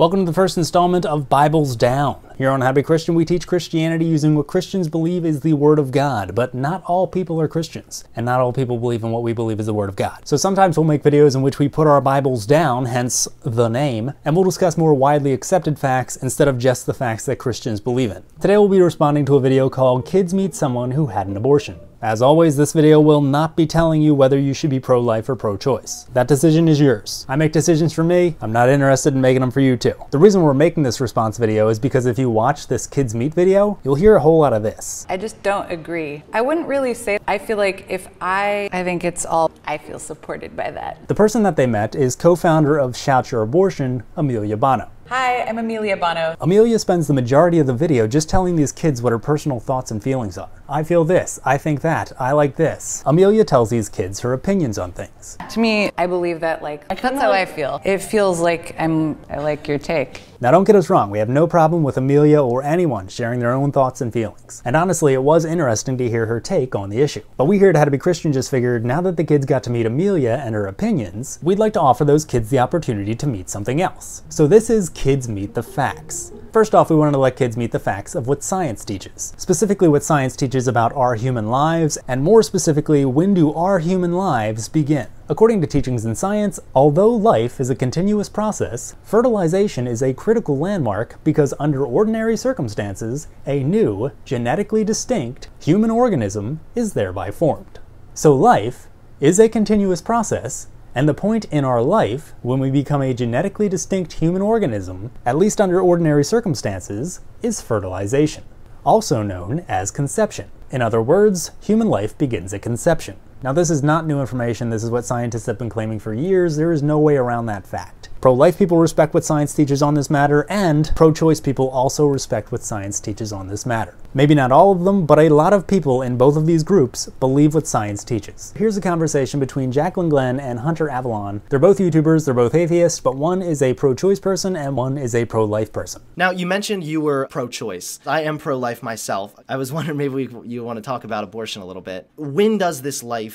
Welcome to the first installment of Bibles Down. Here on How To Be Christian, we teach Christianity using what Christians believe is the Word of God, but not all people are Christians, and not all people believe in what we believe is the Word of God. So sometimes we'll make videos in which we put our Bibles down, hence the name, and we'll discuss more widely accepted facts instead of just the facts that Christians believe in. Today we'll be responding to a video called Kids Meet Someone Who Had an Abortion. As always, this video will not be telling you whether you should be pro-life or pro-choice. That decision is yours. I make decisions for me. I'm not interested in making them for you too. The reason we're making this response video is because if you watch this Kids Meet video, you'll hear a whole lot of this. I just don't agree. I wouldn't really say, I feel like if I think it's all, I feel supported by that. The person that they met is co-founder of Shout Your Abortion, Amelia Bonow. Hi, I'm Amelia Bonow. Amelia spends the majority of the video just telling these kids what her personal thoughts and feelings are. I feel this, I think that, I like this. Amelia tells these kids her opinions on things. To me, I believe that, like, that's how I feel. It feels like I like your take. Now don't get us wrong, we have no problem with Amelia or anyone sharing their own thoughts and feelings. And honestly, it was interesting to hear her take on the issue. But we here at How to Be Christian just figured now that the kids got to meet Amelia and her opinions, we'd like to offer those kids the opportunity to meet something else. So this is Kids Meet the Facts. First off, we wanted to let kids meet the facts of what science teaches. Specifically what science teaches about our human lives, and more specifically, when do our human lives begin? According to teachings in science, although life is a continuous process, fertilization is a critical landmark because under ordinary circumstances, a new, genetically distinct human organism is thereby formed. So life is a continuous process, and the point in our life when we become a genetically distinct human organism, at least under ordinary circumstances, is fertilization, also known as conception. In other words, human life begins at conception. Now this is not new information, this is what scientists have been claiming for years, there is no way around that fact. Pro-life people respect what science teaches on this matter, and pro-choice people also respect what science teaches on this matter. Maybe not all of them, but a lot of people in both of these groups believe what science teaches. Here's a conversation between Jacqueline Glenn and Hunter Avalon. They're both YouTubers, they're both atheists, but one is a pro-choice person and one is a pro-life person. Now you mentioned you were pro-choice. I am pro-life myself. I was wondering maybe you want to talk about abortion a little bit. When does this life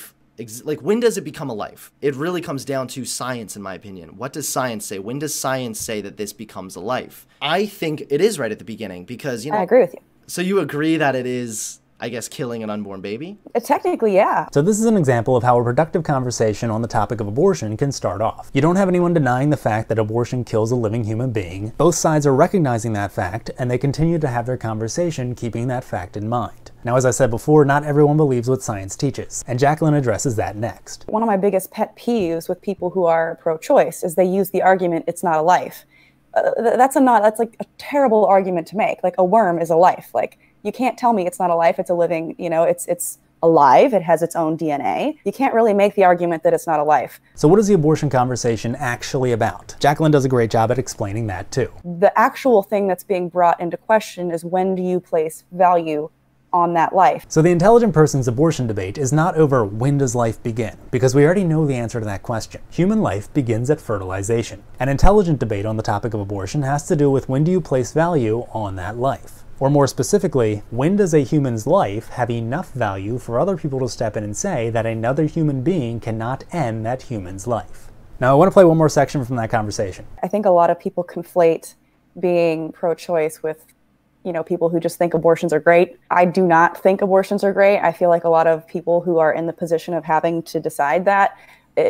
like when does it become a life? It really comes down to science, in my opinion. What does science say? When does science say that this becomes a life? I think it is right at the beginning because, you know, I agree with you. So you agree that it is, I guess, killing an unborn baby? Technically, yeah. So this is an example of how a productive conversation on the topic of abortion can start off. You don't have anyone denying the fact that abortion kills a living human being. Both sides are recognizing that fact, and they continue to have their conversation keeping that fact in mind. Now, as I said before, not everyone believes what science teaches, and Jacqueline addresses that next. One of my biggest pet peeves with people who are pro-choice is they use the argument, it's not a life. That's like a terrible argument to make. Like, a worm is a life. Like, you can't tell me it's not a life, it's a living, you know, it's alive, it has its own DNA. You can't really make the argument that it's not a life. So what is the abortion conversation actually about? Jacqueline does a great job at explaining that too. The actual thing that's being brought into question is when do you place value on that life. So the intelligent person's abortion debate is not over when does life begin, because we already know the answer to that question. Human life begins at fertilization. An intelligent debate on the topic of abortion has to do with when do you place value on that life? Or more specifically, when does a human's life have enough value for other people to step in and say that another human being cannot end that human's life? Now, I want to play one more section from that conversation. I think a lot of people conflate being pro-choice with, you know, people who just think abortions are great. I do not think abortions are great. I feel like a lot of people who are in the position of having to decide that,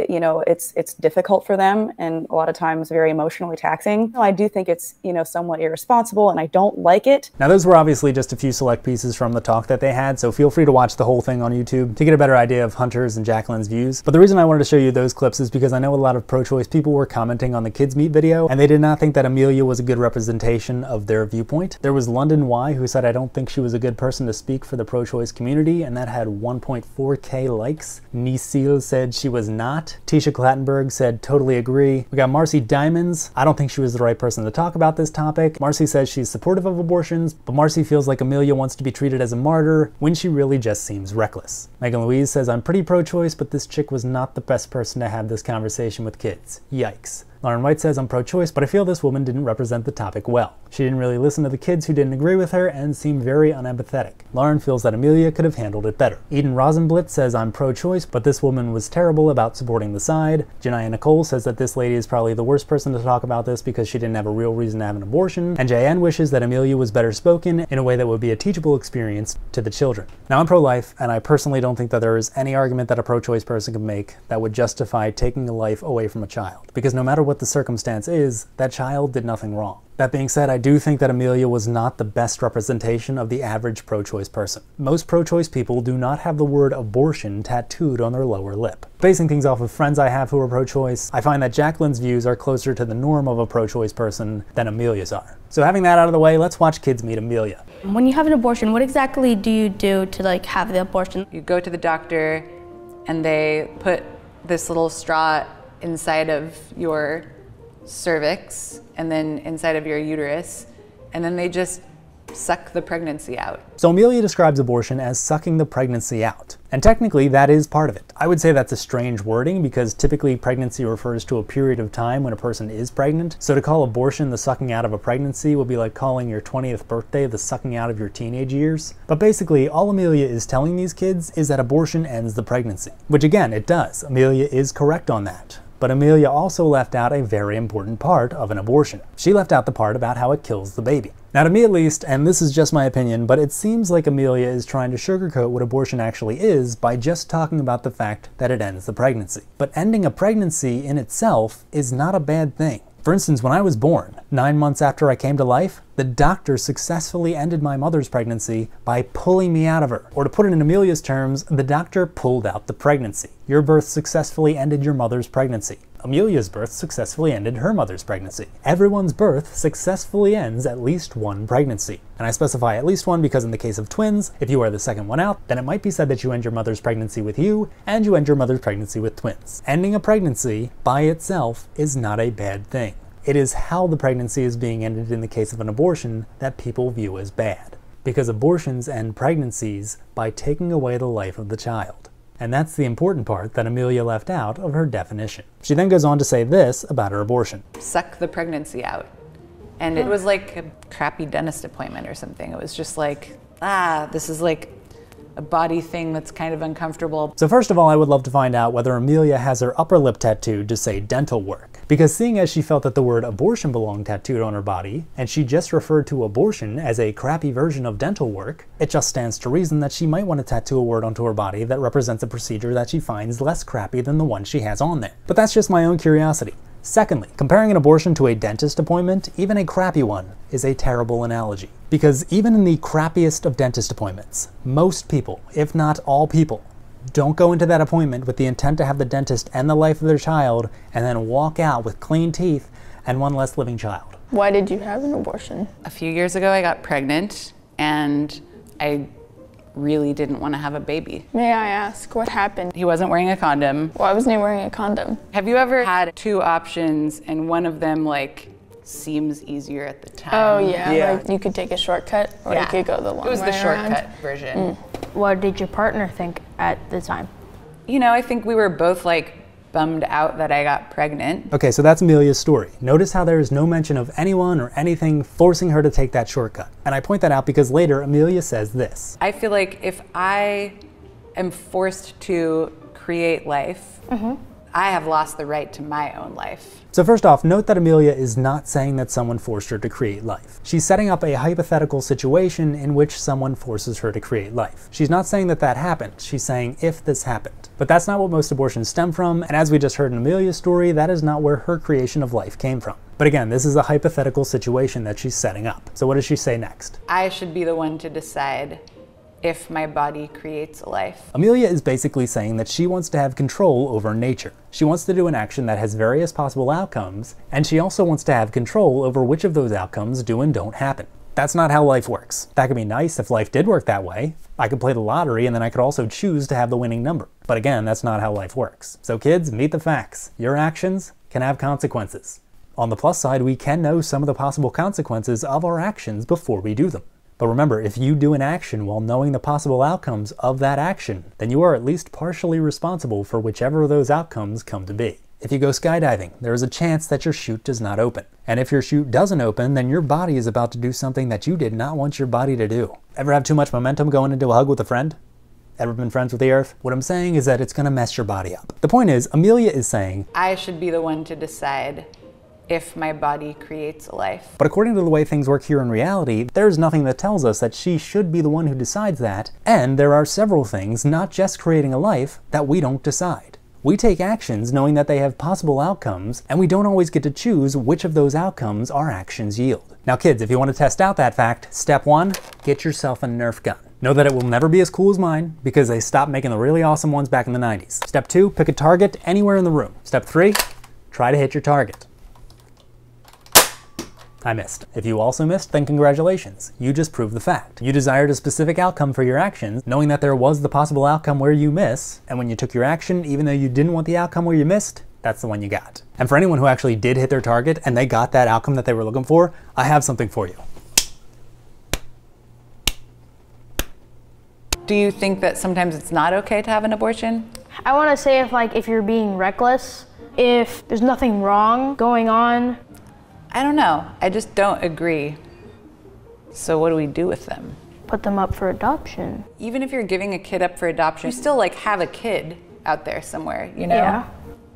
you know, it's difficult for them and a lot of times very emotionally taxing. I do think it's, you know, somewhat irresponsible and I don't like it. Now those were obviously just a few select pieces from the talk that they had, so feel free to watch the whole thing on YouTube to get a better idea of Hunter's and Jacqueline's views. But the reason I wanted to show you those clips is because I know a lot of pro-choice people were commenting on the Kids Meet video and they did not think that Amelia was a good representation of their viewpoint. There was London Y who said, I don't think she was a good person to speak for the pro-choice community, and that had 1.4K likes. Nisil said she was not. Tisha Clattenburg said, totally agree. We got Marcy Diamonds. I don't think she was the right person to talk about this topic. Marcy says she's supportive of abortions, but Marcy feels like Amelia wants to be treated as a martyr when she really just seems reckless. Megan Louise says, I'm pretty pro-choice, but this chick was not the best person to have this conversation with kids. Yikes. Lauren White says, "I'm pro-choice, but I feel this woman didn't represent the topic well. She didn't really listen to the kids who didn't agree with her and seemed very unempathetic. Lauren feels that Amelia could have handled it better." Eden Rosenblitz says, "I'm pro-choice, but this woman was terrible about supporting the side." Janaya Nicole says that this lady is probably the worst person to talk about this because she didn't have a real reason to have an abortion. And Jayanne wishes that Amelia was better spoken in a way that would be a teachable experience to the children. Now, I'm pro-life, and I personally don't think that there is any argument that a pro-choice person could make that would justify taking a life away from a child, because no matter what the circumstance is, that child did nothing wrong. That being said, I do think that Amelia was not the best representation of the average pro-choice person. Most pro-choice people do not have the word abortion tattooed on their lower lip. Basing things off of friends I have who are pro-choice, I find that Jacqueline's views are closer to the norm of a pro-choice person than Amelia's are. So having that out of the way, let's watch kids meet Amelia. When you have an abortion, what exactly do you do to like have the abortion? You go to the doctor and they put this little straw inside of your cervix and then inside of your uterus, and then they just suck the pregnancy out. So Amelia describes abortion as sucking the pregnancy out. And technically, that is part of it. I would say that's a strange wording because typically pregnancy refers to a period of time when a person is pregnant. So to call abortion the sucking out of a pregnancy would be like calling your 20th birthday the sucking out of your teenage years. But basically, all Amelia is telling these kids is that abortion ends the pregnancy. Which again, it does. Amelia is correct on that. But Amelia also left out a very important part of an abortion. She left out the part about how it kills the baby. Now, to me at least, and this is just my opinion, but it seems like Amelia is trying to sugarcoat what abortion actually is by just talking about the fact that it ends the pregnancy. But ending a pregnancy in itself is not a bad thing. For instance, when I was born, 9 months after I came to life, the doctor successfully ended my mother's pregnancy by pulling me out of her. Or to put it in Amelia's terms, the doctor pulled out the pregnancy. Your birth successfully ended your mother's pregnancy. Amelia's birth successfully ended her mother's pregnancy. Everyone's birth successfully ends at least one pregnancy. And I specify at least one because in the case of twins, if you are the second one out, then it might be said that you end your mother's pregnancy with you, and you end your mother's pregnancy with twins. Ending a pregnancy by itself is not a bad thing. It is how the pregnancy is being ended in the case of an abortion that people view as bad. Because abortions end pregnancies by taking away the life of the child. And that's the important part that Amelia left out of her definition. She then goes on to say this about her abortion. Suck the pregnancy out. And it was like a crappy dentist appointment or something. It was just like, this is like a body thing that's kind of uncomfortable. So first of all, I would love to find out whether Amelia has her upper lip tattooed to say dental work. Because seeing as she felt that the word abortion belonged tattooed on her body, and she just referred to abortion as a crappy version of dental work, it just stands to reason that she might want to tattoo a word onto her body that represents a procedure that she finds less crappy than the one she has on there. But that's just my own curiosity. Secondly, comparing an abortion to a dentist appointment, even a crappy one, is a terrible analogy. Because even in the crappiest of dentist appointments, most people, if not all people, don't go into that appointment with the intent to have the dentist end the life of their child and then walk out with clean teeth and one less living child. Why did you have an abortion? A few years ago I got pregnant and I really didn't want to have a baby. May I ask what happened? He wasn't wearing a condom. Why wasn't he wearing a condom? Have you ever had two options and one of them like seems easier at the time? Oh yeah, yeah. Like you could take a shortcut or you could go the long way around. It was the shortcut version. What did your partner think at the time? You know, I think we were both like bummed out that I got pregnant. Okay, so that's Amelia's story. Notice how there is no mention of anyone or anything forcing her to take that shortcut. And I point that out because later Amelia says this. I feel like if I am forced to create life, I have lost the right to my own life. So first off, note that Amelia is not saying that someone forced her to create life. She's setting up a hypothetical situation in which someone forces her to create life. She's not saying that that happened. She's saying if this happened. But that's not what most abortions stem from, and as we just heard in Amelia's story, that is not where her creation of life came from. But again, this is a hypothetical situation that she's setting up. So what does she say next? I should be the one to decide if my body creates a life. Amelia is basically saying that she wants to have control over nature. She wants to do an action that has various possible outcomes, and she also wants to have control over which of those outcomes do and don't happen. That's not how life works. That could be nice if life did work that way. I could play the lottery, and then I could also choose to have the winning number. But again, that's not how life works. So kids, meet the facts. Your actions can have consequences. On the plus side, we can know some of the possible consequences of our actions before we do them. But remember, if you do an action while knowing the possible outcomes of that action, then you are at least partially responsible for whichever of those outcomes come to be. If you go skydiving, there is a chance that your chute does not open. And if your chute doesn't open, then your body is about to do something that you did not want your body to do. Ever have too much momentum going into a hug with a friend? Ever been friends with the earth? What I'm saying is that it's gonna mess your body up. The point is, Amelia is saying, I should be the one to decide if my body creates a life. But according to the way things work here in reality, there's nothing that tells us that she should be the one who decides that, and there are several things, not just creating a life, that we don't decide. We take actions knowing that they have possible outcomes, and we don't always get to choose which of those outcomes our actions yield. Now kids, if you want to test out that fact, step one, get yourself a Nerf gun. Know that it will never be as cool as mine because they stopped making the really awesome ones back in the 90s. Step two, pick a target anywhere in the room. Step three, try to hit your target. I missed. If you also missed, then congratulations. You just proved the fact. You desired a specific outcome for your actions, knowing that there was the possible outcome where you miss, and when you took your action, even though you didn't want the outcome where you missed, that's the one you got. And for anyone who actually did hit their target and they got that outcome that they were looking for, I have something for you. Do you think that sometimes it's not okay to have an abortion? I want to say if you're being reckless, if there's nothing wrong going on, I don't know. I just don't agree. So what do we do with them? Put them up for adoption. Even if you're giving a kid up for adoption, you still have a kid out there somewhere, you know? Yeah.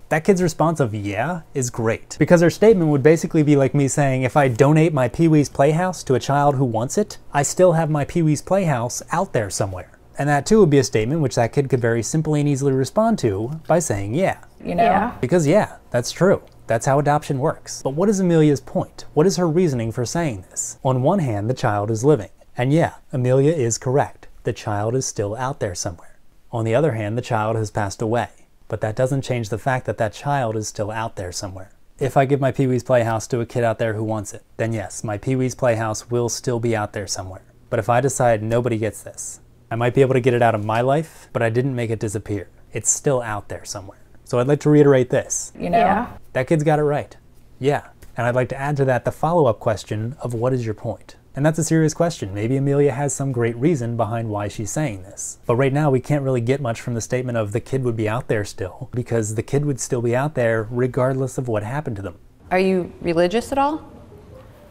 That kid's response of yeah is great, because her statement would basically be like me saying, if I donate my Pee-wee's Playhouse to a child who wants it, I still have my Pee-wee's Playhouse out there somewhere. And that too would be a statement which that kid could very simply and easily respond to by saying yeah. You know? Yeah. Because yeah, that's true. That's how adoption works. But what is Amelia's point? What is her reasoning for saying this? On one hand, the child is living. And yeah, Amelia is correct. The child is still out there somewhere. On the other hand, the child has passed away. But that doesn't change the fact that that child is still out there somewhere. If I give my Pee-wee's Playhouse to a kid out there who wants it, then yes, my Pee-wee's Playhouse will still be out there somewhere. But if I decide nobody gets this, I might be able to get it out of my life, but I didn't make it disappear. It's still out there somewhere. So I'd like to reiterate this. You know? Yeah. That kid's got it right. Yeah. And I'd like to add to that the follow-up question of what is your point? And that's a serious question. Maybe Amelia has some great reason behind why she's saying this. But right now we can't really get much from the statement of the kid would be out there still, because the kid would still be out there regardless of what happened to them. Are you religious at all?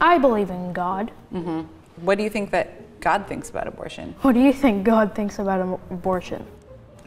I believe in God. Mm-hmm. What do you think that God thinks about abortion? What do you think God thinks about abortion?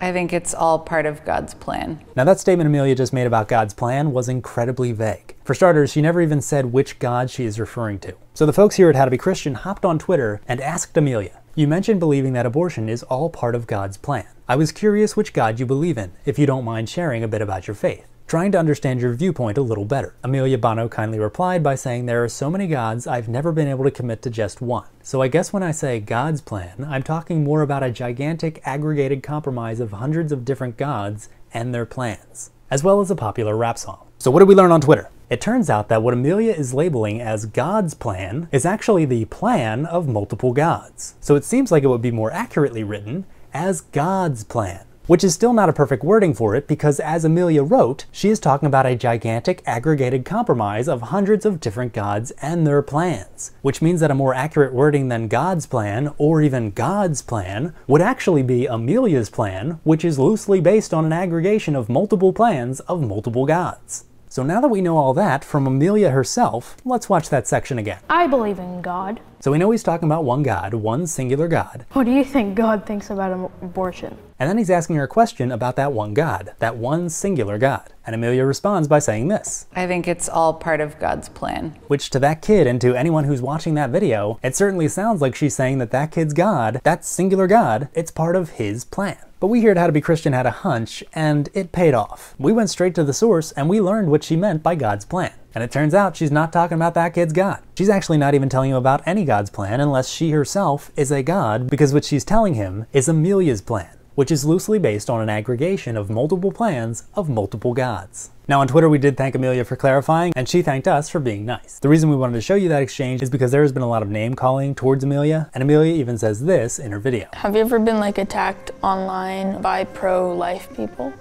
I think it's all part of God's plan. Now that statement Amelia just made about God's plan was incredibly vague. For starters, she never even said which God she is referring to. So the folks here at How To Be Christian hopped on Twitter and asked Amelia, you mentioned believing that abortion is all part of God's plan. I was curious which God you believe in, if you don't mind sharing a bit about your faith. Trying to understand your viewpoint a little better. Amelia Bonow kindly replied by saying, there are so many gods, I've never been able to commit to just one. So I guess when I say God's plan, I'm talking more about a gigantic aggregated compromise of hundreds of different gods and their plans, as well as a popular rap song. So what did we learn on Twitter? It turns out that what Amelia is labeling as God's plan is actually the plan of multiple gods. So it seems like it would be more accurately written as God's plan, which is still not a perfect wording for it, because as Amelia wrote, she is talking about a gigantic aggregated compromise of hundreds of different gods and their plans, which means that a more accurate wording than God's plan, or even God's plan, would actually be Amelia's plan, which is loosely based on an aggregation of multiple plans of multiple gods. So now that we know all that from Amelia herself, let's watch that section again. I believe in God. So we know he's talking about one God, one singular God. What do you think God thinks about abortion? And then he's asking her a question about that one God, that one singular God. And Amelia responds by saying this. I think it's all part of God's plan. Which to that kid and to anyone who's watching that video, it certainly sounds like she's saying that that kid's God, that singular God, it's part of his plan. But we here at How To Be Christian had a hunch, and it paid off. We went straight to the source, and we learned what she meant by God's plan. And it turns out she's not talking about that kid's God. She's actually not even telling him about any God's plan unless she herself is a God, because what she's telling him is Amelia's plan, which is loosely based on an aggregation of multiple plans of multiple gods. Now on Twitter we did thank Amelia for clarifying, and she thanked us for being nice. The reason we wanted to show you that exchange is because there has been a lot of name calling towards Amelia, and Amelia even says this in her video. Have you ever been attacked online by pro-life people?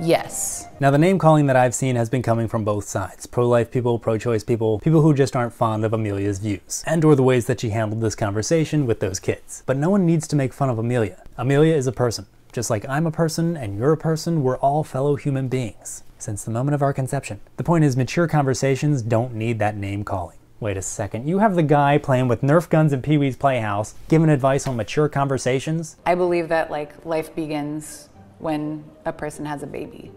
Yes. Now the name calling that I've seen has been coming from both sides. Pro-life people, pro-choice people, people who just aren't fond of Amelia's views, and or the ways that she handled this conversation with those kids. But no one needs to make fun of Amelia. Amelia is a person. Just like I'm a person and you're a person, we're all fellow human beings. since the moment of our conception. The point is, mature conversations don't need that name calling. Wait a second, you have the guy playing with Nerf guns in Pee-wee's Playhouse giving advice on mature conversations? I believe that, like, life begins when a person has a baby.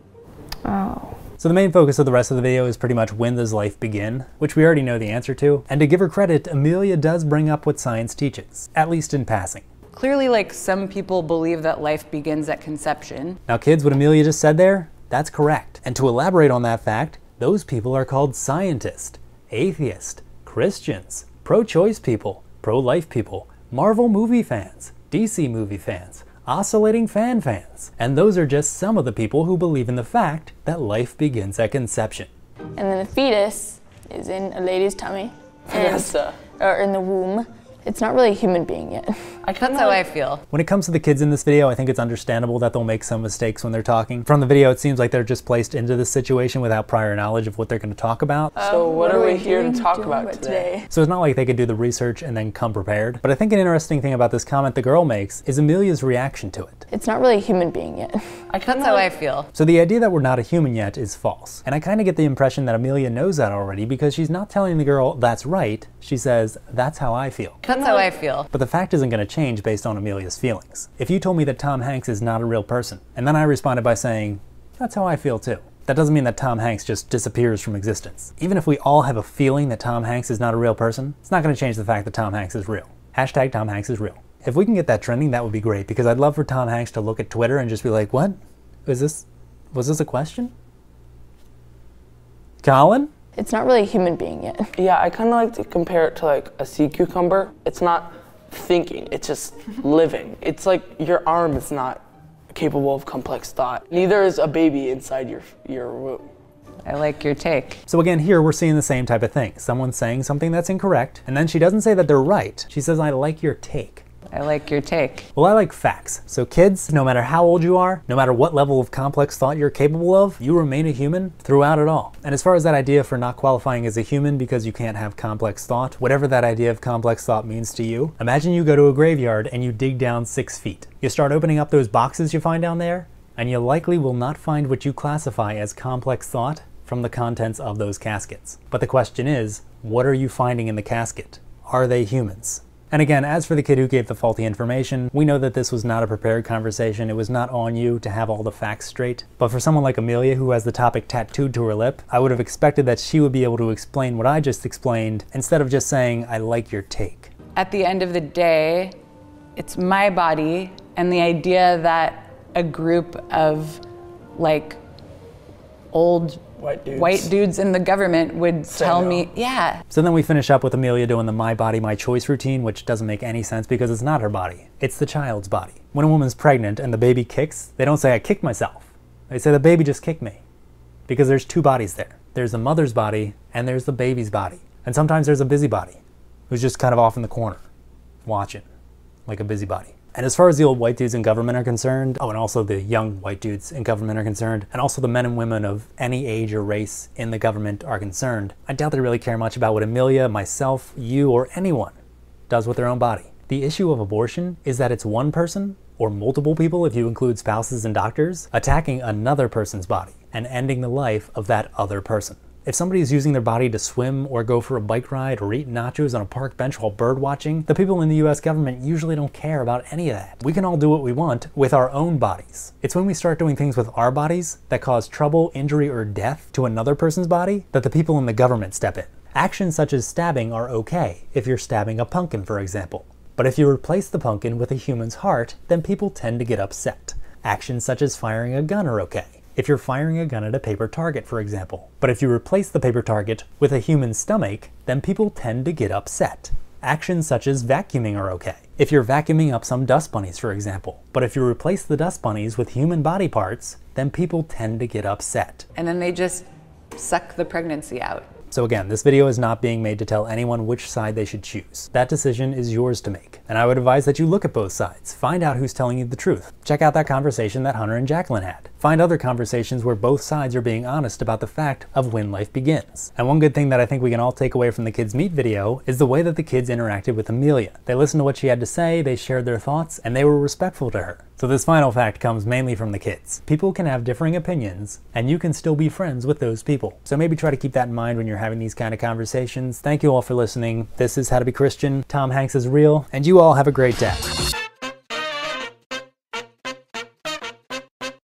Oh. So the main focus of the rest of the video is pretty much when does life begin, which we already know the answer to. And to give her credit, Amelia does bring up what science teaches, at least in passing. Clearly, like, some people believe that life begins at conception. Now kids, what Amelia just said there, that's correct. And to elaborate on that fact, those people are called scientists, atheists, Christians, pro-choice people, pro-life people, Marvel movie fans, DC movie fans, oscillating fan fans. And those are just some of the people who believe in the fact that life begins at conception. And then the fetus is in a lady's tummy. Yes. Or in the womb. It's not really a human being yet. That's how I feel. When it comes to the kids in this video, I think it's understandable that they'll make some mistakes when they're talking. From the video, it seems like they're just placed into this situation without prior knowledge of what they're going to talk about. So what are we here to talk about today? So it's not like they could do the research and then come prepared. But I think an interesting thing about this comment the girl makes is Amelia's reaction to it. It's not really a human being yet. That's how I feel. So the idea that we're not a human yet is false. And I kind of get the impression that Amelia knows that already, because she's not telling the girl, that's right. She says, that's how I feel. That's how I feel. But the fact isn't going to change based on Amelia's feelings. If you told me that Tom Hanks is not a real person, and then I responded by saying, that's how I feel too, that doesn't mean that Tom Hanks just disappears from existence. Even if we all have a feeling that Tom Hanks is not a real person, it's not going to change the fact that Tom Hanks is real. Hashtag Tom Hanks is real. If we can get that trending, that would be great, because I'd love for Tom Hanks to look at Twitter and just be like, what? Was this a question? Colin? It's not really a human being yet. Yeah, I kind of like to compare it to like a sea cucumber. It's not thinking, it's just living. It's like your arm is not capable of complex thought. Neither is a baby inside your womb. I like your take. So again, here we're seeing the same type of thing. Someone's saying something that's incorrect, and then she doesn't say that they're right. She says, I like your take. I like your take. Well, I like facts. So kids, no matter how old you are, no matter what level of complex thought you're capable of, you remain a human throughout it all. And as far as that idea for not qualifying as a human because you can't have complex thought, whatever that idea of complex thought means to you, imagine you go to a graveyard and you dig down 6 feet. You start opening up those boxes you find down there, and you likely will not find what you classify as complex thought from the contents of those caskets. But the question is, what are you finding in the casket? Are they humans? And again, as for the kid who gave the faulty information, we know that this was not a prepared conversation. It was not on you to have all the facts straight. But for someone like Amelia, who has the topic tattooed to her lip, I would have expected that she would be able to explain what I just explained instead of just saying, I like your take. At the end of the day, it's my body, and the idea that a group of like old white dudes in the government would tell me, yeah. So then we finish up with Amelia doing the my body, my choice routine, which doesn't make any sense because it's not her body. It's the child's body. When a woman's pregnant and the baby kicks, they don't say, I kicked myself. They say, the baby just kicked me. Because there's two bodies there. There's the mother's body and there's the baby's body. And sometimes there's a busybody who's just kind of off in the corner watching like a busybody. And as far as the old white dudes in government are concerned, oh, and also the young white dudes in government are concerned, and also the men and women of any age or race in the government are concerned, I doubt they really care much about what Amelia, myself, you, or anyone does with their own body. The issue of abortion is that it's one person, or multiple people if you include spouses and doctors, attacking another person's body and ending the life of that other person. If somebody is using their body to swim or go for a bike ride or eat nachos on a park bench while bird watching, the people in the US government usually don't care about any of that. We can all do what we want with our own bodies. It's when we start doing things with our bodies that cause trouble, injury, or death to another person's body that the people in the government step in. Actions such as stabbing are okay if you're stabbing a pumpkin, for example. But if you replace the pumpkin with a human's heart, then people tend to get upset. Actions such as firing a gun are okay if you're firing a gun at a paper target, for example. But if you replace the paper target with a human stomach, then people tend to get upset. Actions such as vacuuming are okay if you're vacuuming up some dust bunnies, for example. But if you replace the dust bunnies with human body parts, then people tend to get upset. And then they just suck the pregnancy out. So again, this video is not being made to tell anyone which side they should choose. That decision is yours to make. And I would advise that you look at both sides. Find out who's telling you the truth. Check out that conversation that Hunter and Jacqueline had. Find other conversations where both sides are being honest about the fact of when life begins. And one good thing that I think we can all take away from the Kids Meet video is the way that the kids interacted with Amelia. They listened to what she had to say, they shared their thoughts, and they were respectful to her. So this final fact comes mainly from the kids. People can have differing opinions, and you can still be friends with those people. So maybe try to keep that in mind when you're having these kind of conversations. Thank you all for listening. This is How to Be Christian. Tom Hanks is real, and you all have a great day.